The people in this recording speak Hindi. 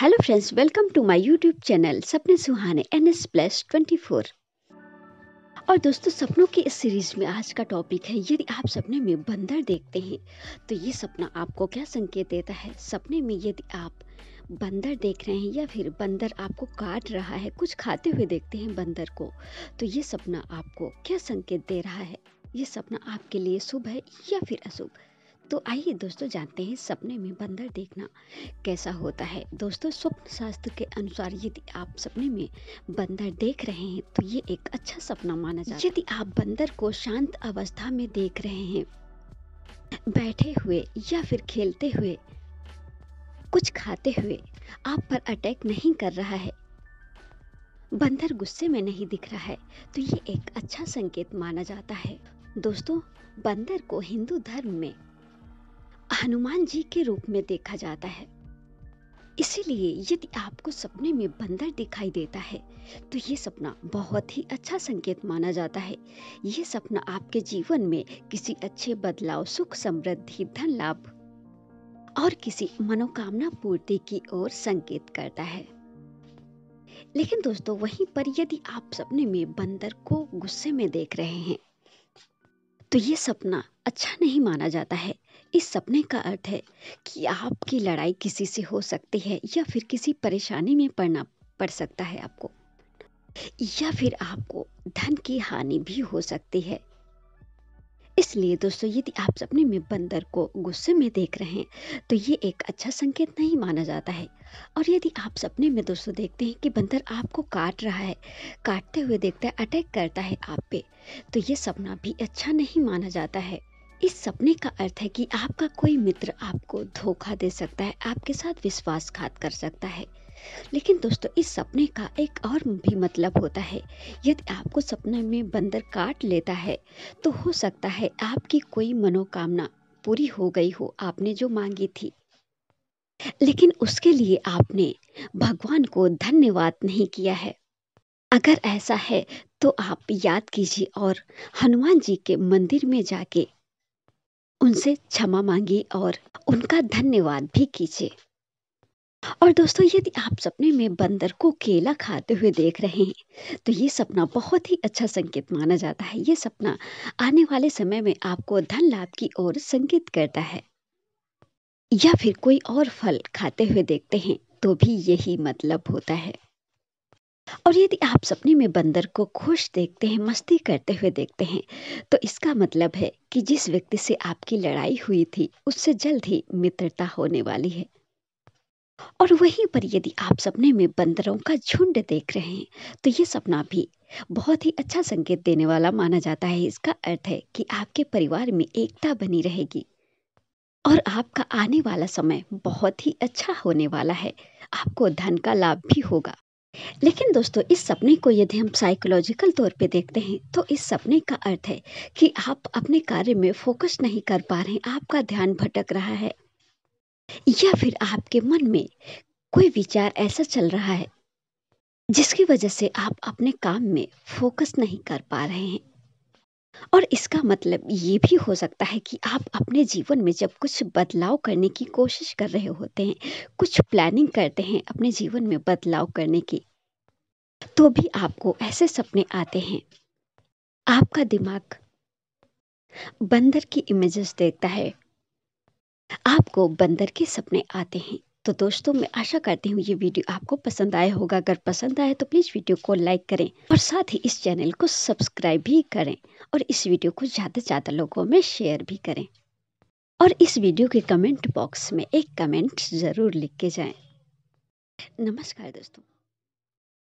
Hello friends, welcome to my YouTube channel सपने सुहाने NS+24। और दोस्तों, सपनों की इस सीरीज में आज का टॉपिक है, यदि आप सपने में बंदर देखते हैं तो ये सपना आपको क्या संकेत देता है। सपने में यदि आप बंदर देख रहे हैं या फिर बंदर आपको काट रहा है, कुछ खाते हुए देखते हैं बंदर को, तो ये सपना आपको क्या संकेत दे रहा है, ये सपना आपके लिए शुभ है या फिर अशुभ। तो आइए दोस्तों, जानते हैं सपने में बंदर देखना कैसा होता है। दोस्तों, स्वप्न शास्त्र के अनुसार यदि आप सपने में बंदर देख रहे हैं तो ये एक अच्छा सपना माना जाता है। यदि आप बंदर को शांत अवस्था में देख रहे हैं, बैठे हुए या फिर खेलते हुए, कुछ खाते हुए, आप पर अटैक नहीं कर रहा है, बंदर गुस्से में नहीं दिख रहा है, तो ये एक अच्छा संकेत माना जाता है। दोस्तों, बंदर को हिंदू धर्म में हनुमान जी के रूप में देखा जाता है, इसीलिए यदि आपको सपने में बंदर दिखाई देता है तो ये सपना बहुत ही अच्छा संकेत माना जाता है। ये सपना आपके जीवन में किसी अच्छे बदलाव, सुख समृद्धि, धन लाभ और किसी मनोकामना पूर्ति की ओर संकेत करता है। लेकिन दोस्तों, वहीं पर यदि आप सपने में बंदर को गुस्से में देख रहे हैं तो ये सपना अच्छा नहीं माना जाता है। इस सपने का अर्थ है कि आपकी लड़ाई किसी से हो सकती है या फिर किसी परेशानी में पड़ना पड़ सकता है आपको, या फिर आपको धन की हानि भी हो सकती है। इसलिए दोस्तों, यदि आप सपने में बंदर को गुस्से में देख रहे हैं तो ये एक अच्छा संकेत नहीं माना जाता है। और यदि आप सपने में दोस्तों देखते हैं कि बंदर आपको काट रहा है, काटते हुए देखता है, अटैक करता है आप पे, तो ये सपना भी अच्छा नहीं माना जाता है। इस सपने का अर्थ है कि आपका कोई मित्र आपको धोखा दे सकता है, आपके साथ विश्वासघात कर सकता है। लेकिन दोस्तों, इस सपने का एक और भी मतलब होता है, यदि आपको सपने में बंदर काट लेता है तो हो सकता है आपकी कोई मनोकामना पूरी हो गई हो, आपने जो मांगी थी, लेकिन उसके लिए आपने भगवान को धन्यवाद नहीं किया है। अगर ऐसा है तो आप याद कीजिए और हनुमान जी के मंदिर में जाके उनसे क्षमा मांगी और उनका धन्यवाद भी कीजिए। और दोस्तों, यदि आप सपने में बंदर को केला खाते हुए देख रहे हैं तो ये सपना बहुत ही अच्छा संकेत माना जाता है। ये सपना आने वाले समय में आपको धन लाभ की ओर संकेत करता है। या फिर कोई और फल खाते हुए देखते हैं तो भी यही मतलब होता है। और यदि आप सपने में बंदर को खुश देखते हैं, मस्ती करते हुए देखते हैं, तो इसका मतलब है कि जिस व्यक्ति से आपकी लड़ाई हुई थी उससे जल्द ही मित्रता होने वाली है। और वहीं पर यदि आप सपने में बंदरों का झुंड देख रहे हैं तो ये सपना भी बहुत ही अच्छा संकेत देने वाला माना जाता है। इसका अर्थ है कि आपके परिवार में एकता बनी रहेगी और आपका आने वाला समय बहुत ही अच्छा होने वाला है, आपको धन का लाभ भी होगा। लेकिन दोस्तों, इस सपने को यदि हम साइकोलॉजिकल तौर पे देखते हैं तो इस सपने का अर्थ है कि आप अपने कार्य में फोकस नहीं कर पा रहे हैं, आपका ध्यान भटक रहा है, या फिर आपके मन में कोई विचार ऐसा चल रहा है जिसकी वजह से आप अपने काम में फोकस नहीं कर पा रहे हैं। और इसका मतलब ये भी हो सकता है कि आप अपने जीवन में जब कुछ बदलाव करने की कोशिश कर रहे होते हैं, कुछ प्लानिंग करते हैं अपने जीवन में बदलाव करने की, तो भी आपको ऐसे सपने आते हैं। आपका दिमाग बंदर की इमेजेस देखता है, आपको बंदर के सपने आते हैं। तो दोस्तों, मैं आशा करती हूँ ये वीडियो आपको पसंद आया होगा। अगर पसंद आए तो प्लीज़ वीडियो को लाइक करें और साथ ही इस चैनल को सब्सक्राइब भी करें और इस वीडियो को ज़्यादा से ज़्यादा लोगों में शेयर भी करें। और इस वीडियो के कमेंट बॉक्स में एक कमेंट ज़रूर लिख के जाएं। नमस्कार दोस्तों।